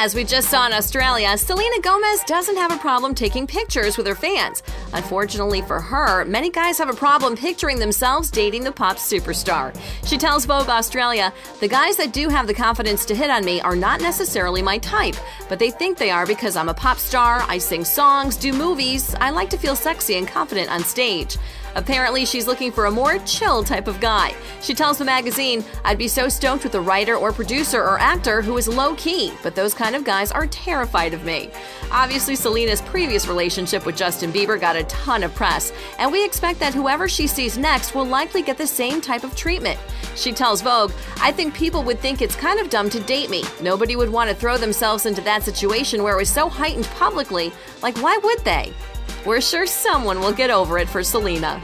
As we just saw in Australia, Selena Gomez doesn't have a problem taking pictures with her fans. Unfortunately for her, many guys have a problem picturing themselves dating the pop superstar. She tells Vogue Australia, "The guys that do have the confidence to hit on me are not necessarily my type, but they think they are because I'm a pop star, I sing songs, do movies, I like to feel sexy and confident on stage." Apparently, she's looking for a more chill type of guy. She tells the magazine, "I'd be so stoked with a writer or producer or actor who is low-key, but those kind of guys are terrified of me." Obviously, Selena's previous relationship with Justin Bieber got a ton of press, and we expect that whoever she sees next will likely get the same type of treatment. She tells Vogue, "I think people would think it's kind of dumb to date me. Nobody would want to throw themselves into that situation where it was so heightened publicly. Like, why would they?" We're sure someone will get over it for Selena.